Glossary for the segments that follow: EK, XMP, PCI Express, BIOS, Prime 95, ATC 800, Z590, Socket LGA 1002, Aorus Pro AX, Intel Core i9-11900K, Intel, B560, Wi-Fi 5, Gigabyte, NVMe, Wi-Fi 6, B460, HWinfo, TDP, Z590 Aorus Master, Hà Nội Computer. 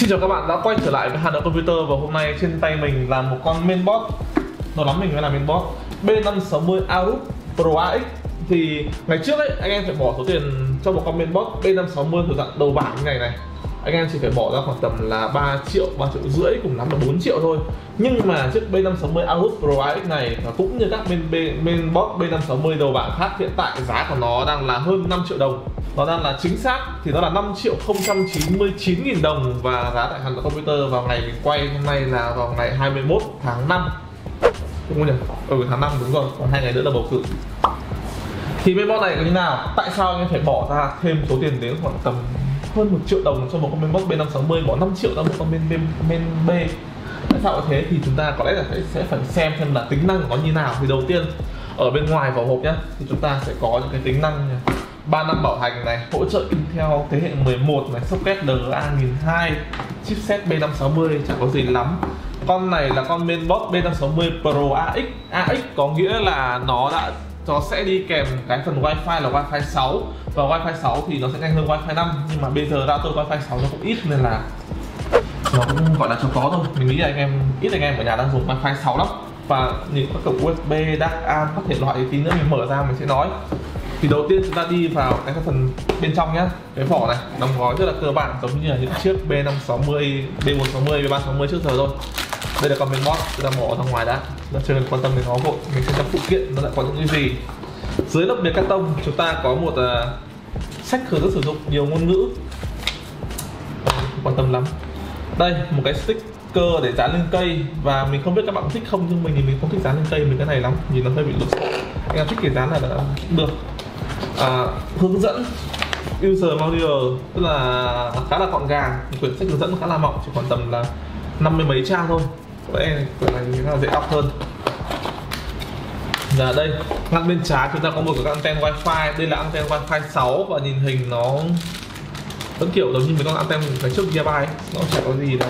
Xin chào các bạn đã quay trở lại với Hà Nội Computer. Và hôm nay trên tay mình là một con mainboard. Nó lắm mình mới là mainboard B560 Aorus Pro AX. Thì ngày trước ấy, anh em phải bỏ số tiền cho một con mainboard B560 thuộc dạng đầu bảng như này này. Anh em chỉ phải bỏ ra khoảng tầm là 3 triệu rưỡi, cùng lắm là 4 triệu thôi. Nhưng mà chiếc B560 Aorus Pro AX này nó cũng như các mainboard B560 đầu bảng khác, hiện tại giá của nó đang là hơn 5 triệu đồng. Nó đang là chính xác thì nó là 5.099.000 đồng. Và giá tại Hà Nội Computer vào ngày mình quay hôm nay là vào ngày 21 tháng 5. Đúng không nhỉ? Ừ, tháng 5 đúng rồi, còn 2 ngày nữa là bầu cử. Thì mainboard này có như nào? Tại sao anh phải bỏ ra thêm số tiền đến khoảng tầm hơn 1 triệu đồng cho một con mainboard B560, bỏ 5 triệu ra một con B? Tại sao thế? Thì chúng ta có lẽ là sẽ phải xem là tính năng của nó như nào. Thì đầu tiên ở bên ngoài vỏ hộp nhá, thì chúng ta sẽ có những cái tính năng nhá. 3 năm bảo hành này, hỗ trợ Intel thế hệ 11 này, Socket LGA 1002, chipset B560, chẳng có gì lắm. Con này là con mainboard B560 Pro AX. AX có nghĩa là nó sẽ đi kèm cái phần Wi-Fi là Wi-Fi 6. Và Wi-Fi 6 thì nó sẽ nhanh hơn Wi-Fi 5, nhưng mà bây giờ router Wi-Fi 6 nó cũng ít nên là nó cũng gọi là cho có thôi. Mình nghĩ là anh em ít ở nhà đang dùng Wi-Fi 6 lắm. Và những các cổng USB, DAC, AM các thể loại tí nữa mình mở ra mình sẽ nói. Thì đầu tiên chúng ta đi vào cái phần bên trong nhá. Cái vỏ này đóng gói rất là cơ bản, giống như là những chiếc B560, B160, B360 trước giờ rồi. Đây là con mainboard, chúng ta bỏ ra ngoài đã, chưa cần quan tâm đến nó vội. Mình sẽ xem phụ kiện nó lại có những cái gì. Dưới lớp bìa carton chúng ta có một sách hướng dẫn sử dụng nhiều ngôn ngữ, không quan tâm lắm. Đây, một cái sticker để dán lên cây. Và mình không biết các bạn thích không, nhưng mình thì mình không thích dán lên cây mình cái này lắm, nhìn nó hơi bị lục. Anh em thích cái dán là được. Hướng dẫn user manual, tức là khá là gọn gàng, quyển sách hướng dẫn khá là mỏng, chỉ còn tầm là 50 mấy trang thôi. Đây, quyển này thì nó dễ đọc hơn. Và đây, ngăn bên trái chúng ta có một cái anten Wi-Fi. Đây là anten Wi-Fi 6 và nhìn hình nó vẫn kiểu giống như mấy con anten cái trước Gigabyte, nó chẳng có gì là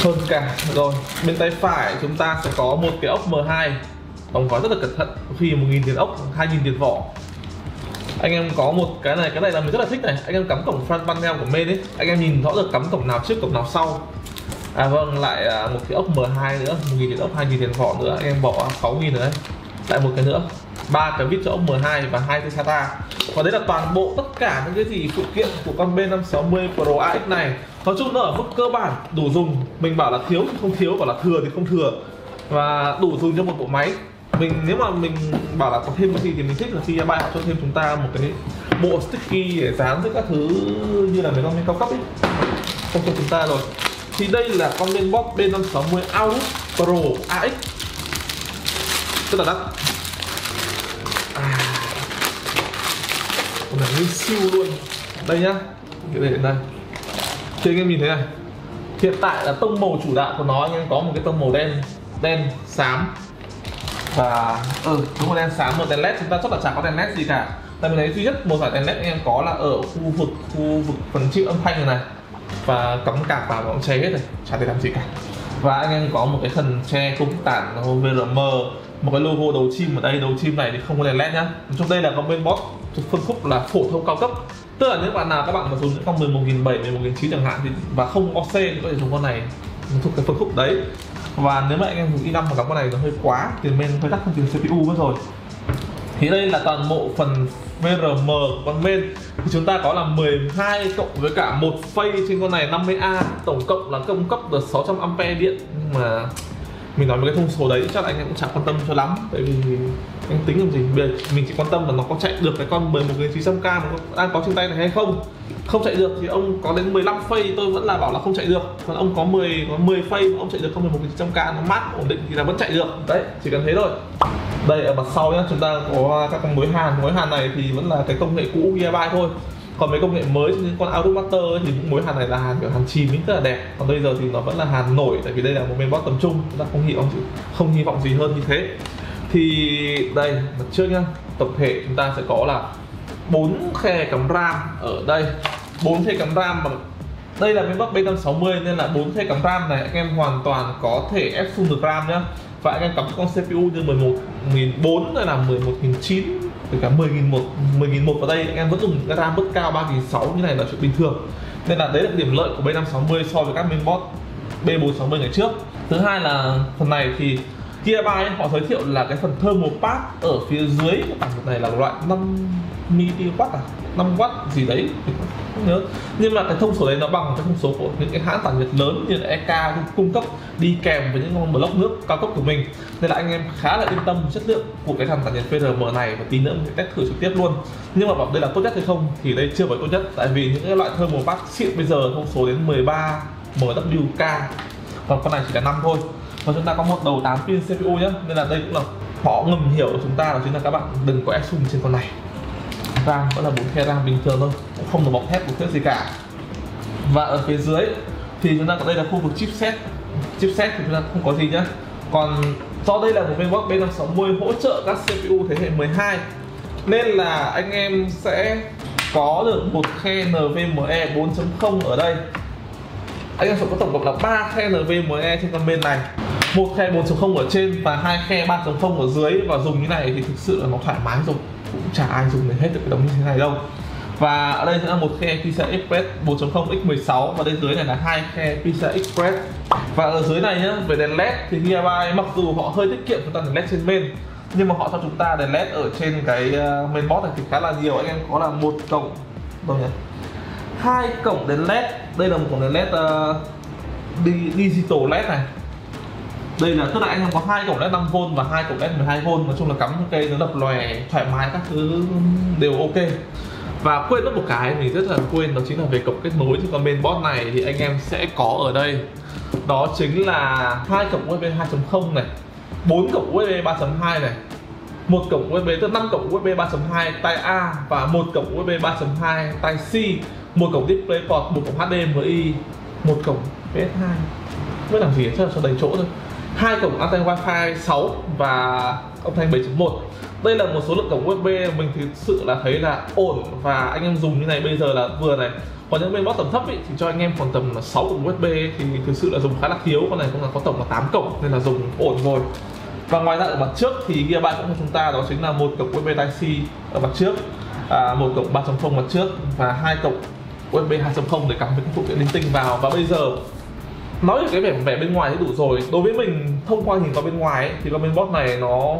hơn cả. Rồi, bên tay phải chúng ta sẽ có một cái ốc M2 đóng gói rất là cẩn thận, khi 1.000 tiền ốc, 2.000 tiền vỏ. Anh em có một cái này là mình rất là thích này. Anh em cắm cổng front panel của main ấy, anh em nhìn rõ được cắm cổng nào trước, cổng nào sau. À vâng, lại một cái ốc M2 nữa, 1.000 tiền ốc, 2.000 tiền vỏ nữa, anh em bỏ 6.000 nữa. Lại một cái nữa, 3 cái vít cho ốc M2 và 2 cái SATA. Và đấy là toàn bộ tất cả những cái gì phụ kiện của con B560 Pro AX này. Nói chung nó ở mức cơ bản, đủ dùng. Mình bảo là thiếu thì không thiếu, bảo là thừa thì không thừa, và đủ dùng cho một bộ máy. Mình nếu mà mình bảo là có thêm cái gì thì mình thích là khi Gigabyte cho thêm chúng ta một cái bộ sticky để dán với các thứ như là mấy con cao cấp ấy, không cho chúng ta rồi. Thì đây là con mainboard B560 Aorus Pro AX, rất là đắt. Còn là nguyên siêu luôn. Đây nhá, để đến đây. Thì anh em nhìn thấy này, hiện tại là tông màu chủ đạo của nó, anh em có một cái tông màu đen xám. Và đúng là đèn sáng, một đèn led. Chúng ta chắc là chẳng có đèn led gì cả, tại vì đấy duy nhất một giải đèn led anh em có là ở khu vực phần chịu âm thanh này, và cắm cạc vào nó cháy hết rồi, chả thể làm gì cả. Và anh em có một cái phần che cung tản VRM, một cái logo đầu chim ở đây. Đầu chim này thì không có đèn led nhá. Trong đây là con mainboard phân khúc là phổ thông cao cấp, tức là những bạn nào các bạn mà dùng những con 11.700, 11.900 chẳng hạn thì và không OC thì có thể dùng con này, nó thuộc cái phân khúc đấy. Và nếu mà anh em dùng i5 mà cắm con này nó hơi quá, tiền main hơi đắt hơn tiền CPU mất rồi. Thì đây là toàn bộ phần VRM của con main. Thì chúng ta có là 12 cộng với cả một phay trên con này 50A, tổng cộng là cung cấp được 600A điện. Nhưng mà mình nói về cái thông số đấy chắc là anh em cũng chẳng quan tâm cho lắm, tại vì anh tính làm gì. Bây giờ mình chỉ quan tâm là nó có chạy được cái con 11.900K mà đang có trên tay này hay không. Không chạy được thì ông có đến 15 phay tôi vẫn là bảo là không chạy được, còn ông có 10 phay mà ông chạy được con 11.900K nó mát ổn định thì là vẫn chạy được đấy, chỉ cần thế thôi. Đây ở mặt sau nhá, chúng ta có các con mối hàn này thì vẫn là cái công nghệ cũ Gigabyte thôi, còn mấy công nghệ mới như con Aorus Master ấy, thì những mối hàn này là hàn kiểu hàn chìm rất là đẹp, còn bây giờ thì nó vẫn là hàn nổi, tại vì đây là một mainboard tầm trung, chúng ta không hy vọng gì hơn như thế. Thì đây mặt trước nhá, tổng thể chúng ta sẽ có là 4 khe cắm RAM ở đây, 4 khe cắm RAM. Đây là mainboard B560 nên là 4 khe cắm RAM này anh em hoàn toàn có thể ép full được RAM nhá. Và anh em cắm con CPU như 11.400 hay là 11.900 từ cả 10.100 vào đây, anh em vẫn dùng cái RAM bất cao 3.600 như này là chuyện bình thường. Nên là đấy là điểm lợi của B560 so với các mainboard B460 ngày trước. Thứ hai là phần này thì Gigabyte họ giới thiệu là cái phần thermal pad ở phía dưới của tảng này là loại 5mW à, 5W gì đấy không nhớ. Nhưng mà cái thông số đấy nó bằng cái thông số của những cái hãng tản nhiệt lớn như là EK cung cấp đi kèm với những con block nước cao cấp của mình. Nên là anh em khá là yên tâm chất lượng của cái thằng tản nhiệt PRM này, và tí nữa mình test thử trực tiếp luôn. Nhưng mà bảo đây là tốt nhất hay không thì đây chưa phải tốt nhất, tại vì những cái loại thermal pad xịn bây giờ thông số đến 13 MWK, còn con này chỉ là 5 thôi. Và chúng ta có một đầu 8 pin CPU nhé, nên là đây cũng là họ ngầm hiểu của chúng ta, đó chính là các bạn đừng có assume trên con này. RAM vẫn là 4GB RAM bình thường thôi, cũng không được bọc thép một thép gì cả. Và ở phía dưới thì chúng ta có đây là khu vực chipset. Chipset thì chúng ta không có gì nhá. Còn do đây là một mainboard B560 hỗ trợ các CPU thế hệ 12, nên là anh em sẽ có được một khe NVMe 4.0 ở đây. Anh em sẽ có tổng cộng là 3 khe NVMe trên con bên này, một khe 4.0 ở trên và hai khe 3.0 ở dưới. Và dùng như này thì thực sự là nó thoải mái dùng, cũng chả ai dùng hết được cái đống như thế này đâu. Và ở đây sẽ là một khe PCI Express 4.0 x16, và bên dưới này là hai khe PCI Express. Và ở dưới này nhá, về đèn LED thì Gigabyte mặc dù họ hơi tiết kiệm chúng ta đèn LED trên bên, nhưng mà họ cho chúng ta đèn LED ở trên cái mainboard này thì khá là nhiều. Anh em có là một cổng đâu nhỉ, hai cổng đèn LED. Đây là một cổng đèn LED digital LED này. Đây là tức là anh em có hai cổng LED 5V và hai cổng LED 12V. Nói chung là cắm cây nó đập lòe thoải mái, các thứ đều ok. Và quên mất một cái mình rất là quên, đó chính là về cổng kết nối cho con mainboard này thì anh em sẽ có ở đây, đó chính là hai cổng USB 2.0 này, 4 cổng USB 3.2 này, một cổng USB, tức 5 cổng USB 3.2 Type A và một cổng USB 3.2 Type C, một cổng DisplayPort, một cổng HDMI, một cổng PS2. Mới làm gì chắc là cho đầy chỗ thôi. Hai cổng antenne Wi-Fi 6 và âm thanh 7.1. Đây là một số lượng cổng USB mình thực sự là thấy là ổn, và anh em dùng như này bây giờ là vừa này. Còn những mainboard tầm thấp ý, thì cho anh em còn tầm 6 cổng USB thì thực sự là dùng khá là thiếu. Con này cũng là có tổng là 8 cổng nên là dùng ổn rồi. Và ngoài ra ở mặt trước thì Gigabyte cũng cho chúng ta đó chính là một cổng USB Type-C ở mặt trước, một cổng 3.0 mặt trước và hai cổng USB 2.0 để cắm với các phụ kiện linh tinh vào. Và bây giờ nói về cái vẻ bên ngoài thì đủ rồi. Đối với mình, thông qua nhìn qua bên ngoài ấy, thì con mainboard này nó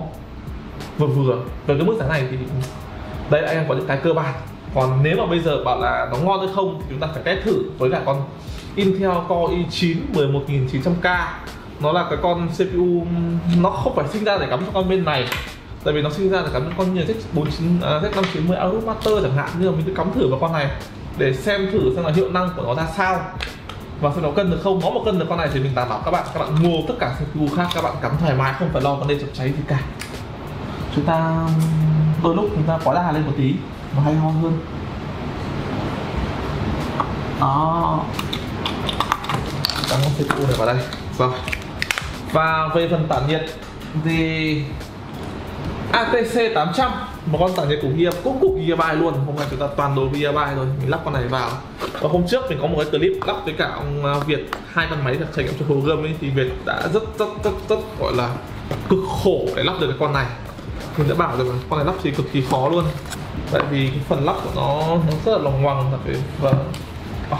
vừa. Về cái mức giá này thì đây anh em có những cái cơ bản. Còn nếu mà bây giờ bảo là nó ngon hay không thì chúng ta phải test thử với lại con Intel Core i9-11900K. Nó là cái con CPU nó không phải sinh ra để cắm cho con bên này, tại vì nó sinh ra để cắm cho con như Z590 Aorus Master chẳng hạn. Nhưng mà mình cứ cắm thử vào con này để xem thử xem là hiệu năng của nó ra sao và xem nó cân được không. Nó mà cân được con này thì mình đảm bảo các bạn mua tất cả CPU khác các bạn cắm thoải mái, không phải lo vấn đề chập cháy gì cả. Chúng ta đôi lúc chúng ta quá đà lên một tí nó hay ho hơn đó. Cắm con CPU này vào đây rồi. Và về phần tản nhiệt thì ATC 800, một con tản nhiệt của Gigabyte luôn. Hôm nay chúng ta toàn đồ Gigabyte rồi, mình lắp con này vào. Và hôm trước mình có một cái clip lắp với cả ông Việt, hai con máy trải nghiệm cho Hồ Gươm ấy, thì Việt đã rất gọi là cực khổ để lắp được cái con này. Mình đã bảo được con này lắp thì cực kỳ khó luôn, tại vì cái phần lắp của nó rất là lòng ngoằng và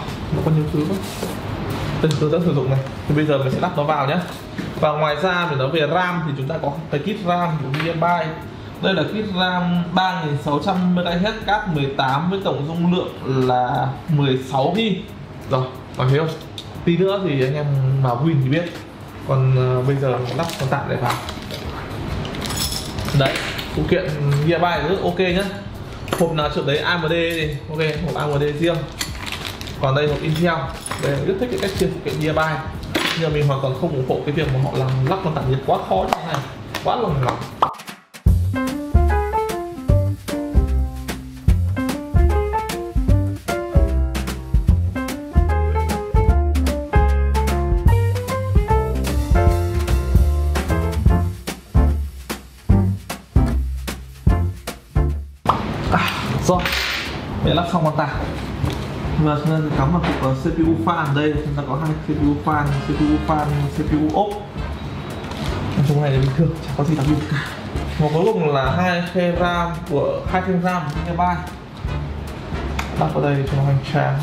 nó có nhiều thứ lắm. Tôi đã sử dụng này thì bây giờ mình sẽ lắp nó vào nhé. Và ngoài ra mình nói về RAM thì chúng ta có cái kit RAM của Gigabyte. Đây là kit RAM 3600MHz card 18 với tổng dung lượng là 16GB. Rồi, nói thế không? Tí nữa thì anh em vào Win thì biết. Còn bây giờ mình lắp con tạm để vào. Đấy, phụ kiện Gigabyte rất ok nhá. Hộp nào trước đấy AMD thì ok, hộp AMD riêng. Còn đây hộp Intel. Đây mình rất thích cái cách chia phụ kiện Gigabyte. Nhưng mà mình hoàn toàn không ủng hộ cái việc mà họ làm lắp con tản nhiệt quá khó như thế này, quá lằng nhằng. Rồi, mình lắp xong con tản. Vừa nên cắm vào cục CPU fan đây, chúng ta có hai CPU fan, CPU ốp. Nói chung này là bình thường, chẳng có gì đặc biệt cả. Và cuối cùng là hai khe RAM của Gigabyte. Đặt vào đây cho nó hoành tráng.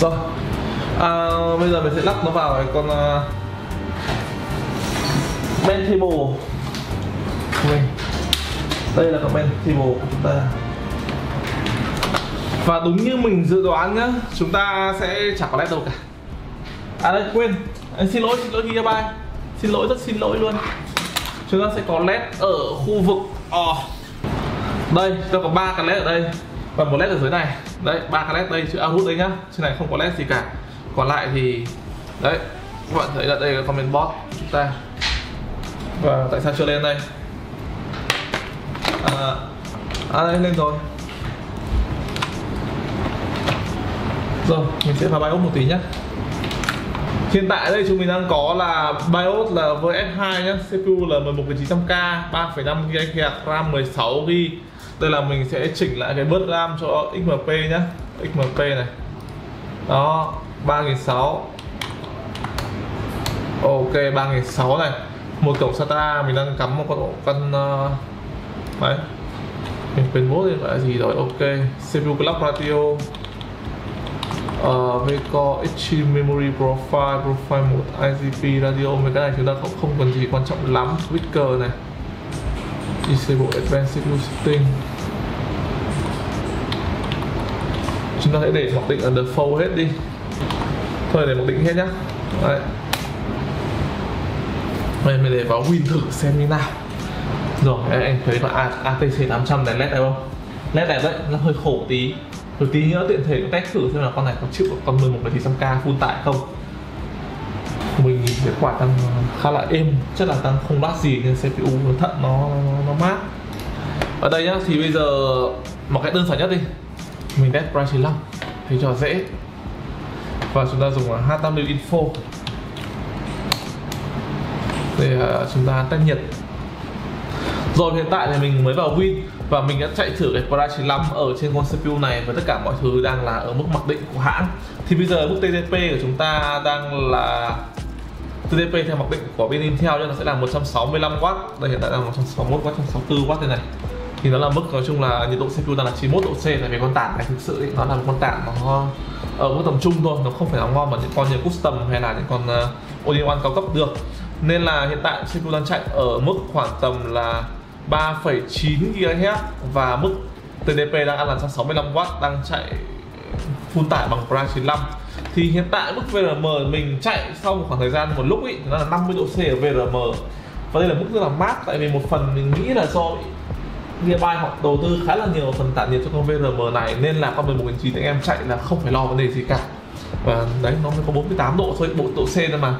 Rồi bây giờ mình sẽ lắp nó vào cái con main cable. Đây là con main cable của chúng ta. Và đúng như mình dự đoán nhá, chúng ta sẽ chẳng có led đâu cả. À đây, quên, xin lỗi Gigabyte, rất xin lỗi luôn. Chúng ta sẽ có led ở khu vực đây, ta có 3 cái led ở đây và một led ở dưới này. Đấy, 3 cái led đây, chữ Aorus đấy nhá. Trên này không có led gì cả. Còn lại thì đấy, các bạn thấy là đây là comment box chúng ta. Và tại sao chưa lên đây? Đây lên rồi. Rồi, mình sẽ vào BIOS một tí nhé. Hiện tại đây chúng mình đang có là BIOS là với F2 nhé, CPU là 11900K, 3,5 GB RAM, 16 GB. Đây là mình sẽ chỉnh lại cái bớt RAM cho XMP nhé. XMP này. Đó, 3600. Ok, 3600 này. Một cổng SATA, mình đang cắm một con đấy. Mình quên mốt điện thoại gì rồi. Ok, CPU clock ratio. Vcore Extreme Memory Profile, Profile 1, IGP, Radio, mấy cái này chúng ta không cần gì quan trọng lắm. Switcher này, Disable Advanced CPU Setting. Chúng ta hãy để mặc định ở default hết đi. Thôi để mặc định hết nhá. Đấy. Đây mình để vào Win thử xem như nào. Rồi, em thấy là ATC 800 này led này không? Led này đấy, nó hơi khổ tí. Rồi tí nữa tiện thể test thử xem là con này có chịu con 11900K full tải không. Mình thấy quả tăng khá là êm, chắc là tăng không đắt gì nên CPU nó thận nó mát. Ở đây nhá, thì bây giờ một cái đơn giản nhất đi. Mình test Prime 95 thế cho dễ. Và chúng ta dùng HWinfo để chúng ta test nhiệt. Rồi hiện tại thì mình mới vào Win và mình đã chạy thử cái Prime 95 ở trên con CPU này với tất cả mọi thứ đang là ở mức mặc định của hãng. Thì bây giờ mức TDP của chúng ta đang là TDP theo mặc định của bên Intel nên nó sẽ là 165W. Đây hiện tại đang 161W, 164W thế này. Thì nó là mức nói chung là nhiệt độ CPU đang là 91 độ C. Tại vì con tản này thực sự ấy, nó là một con tản nó ở mức tầm trung thôi, nó không phải là ngon bằng những con như custom hay là những con all-in-one cao cấp được. Nên là hiện tại CPU đang chạy ở mức khoảng tầm là 3,9 GHz và mức TDP đang ăn là 165W, đang chạy full tải bằng Prime 95. Thì hiện tại mức VRM mình chạy sau một khoảng thời gian một lúc ý, nó là 50 độ C ở VRM. Và đây là mức rất là mát, tại vì một phần mình nghĩ là do Gigabyte họ đầu tư khá là nhiều phần tản nhiệt cho con VRM này nên là con 11900 anh em chạy là không phải lo vấn đề gì cả. Và đấy, nó mới có 48 độ thôi, 4 độ C thôi mà.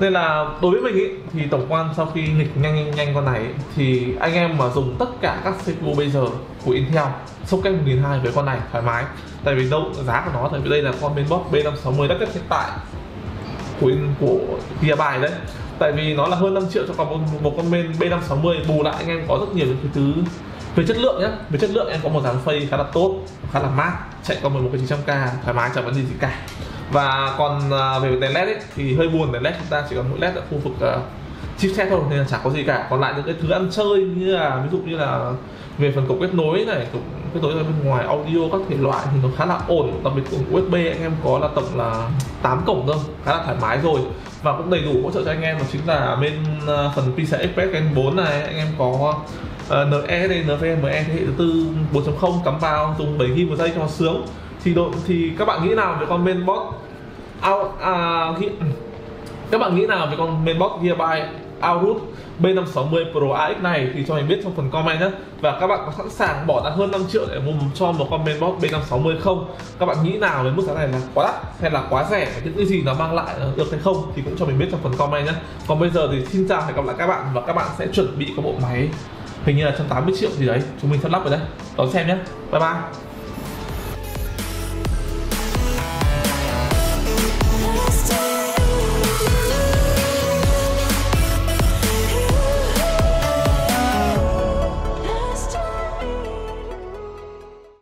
Nên là đối với mình ý, thì tổng quan sau khi nghịch nhanh con này ý, thì anh em mà dùng tất cả các CPU bây giờ của Intel Socket 1002 với con này thoải mái. Tại vì đâu giá của nó, tại vì đây là con mainboard B560 đắt nhất hiện tại của Gigabyte đấy. Tại vì nó là hơn 5 triệu cho còn một con main B560, bù lại anh em có rất nhiều những cái thứ về chất lượng nhé. Về chất lượng em có một dáng phây khá là tốt, khá là mát, chạy còn 11900K thoải mái chẳng vấn đề gì cả. Và còn về đèn led ấy, thì hơi buồn, đèn led chúng ta chỉ còn mỗi led ở khu vực chipset thôi nên là chẳng có gì cả. Còn lại những cái thứ ăn chơi như là ví dụ như là về phần cổng kết nối này, cổng kết nối ra bên ngoài, audio các thể loại thì nó khá là ổn. Đặc biệt cổng USB anh em có là tổng là 8 cổng thôi, khá là thoải mái rồi. Và cũng đầy đủ hỗ trợ cho anh em đó chính là bên phần PCI Express Gen 4 này, anh em có NVMe thế hệ thứ 4 4.0 cắm vào dùng 7GB một giây cho nó sướng. Thì các bạn nghĩ nào về con mainboard Gigabyte Aorus B560 Pro AX này thì cho mình biết trong phần comment nhé. Và các bạn có sẵn sàng bỏ ra hơn 5 triệu để mua cho một con mainboard B560 không? Các bạn nghĩ nào về mức giá này là quá đắt hay là quá rẻ, những cái gì nó mang lại được hay không thì cũng cho mình biết trong phần comment nhé. Còn bây giờ thì xin chào và hẹn gặp lại các bạn, và các bạn sẽ chuẩn bị có bộ máy hình như là 180 triệu gì đấy chúng mình sắp lắp rồi đấy. Đón xem nhé. Bye bye.